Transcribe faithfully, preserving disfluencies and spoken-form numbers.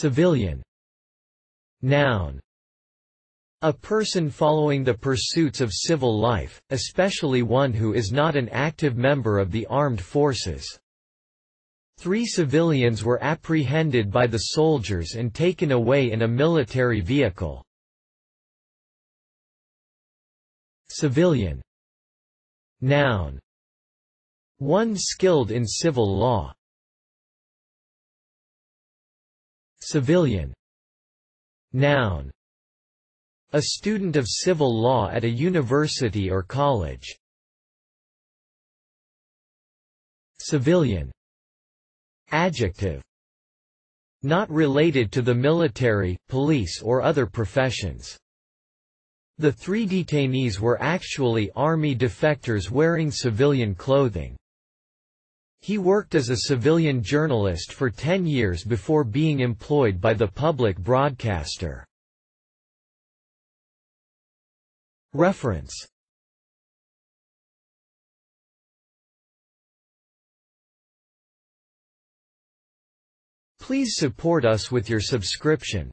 Civilian. Noun. A person following the pursuits of civil life, especially one who is not an active member of the armed forces. Three civilians were apprehended by the soldiers and taken away in a military vehicle. Civilian. Noun. One skilled in civil law. Civilian. Noun. A student of civil law at a university or college. Civilian. Adjective. Not related to the military, police or other professions. The three detainees were actually army defectors wearing civilian clothing. He worked as a civilian journalist for ten years before being employed by the public broadcaster. Reference. Please support us with your subscription.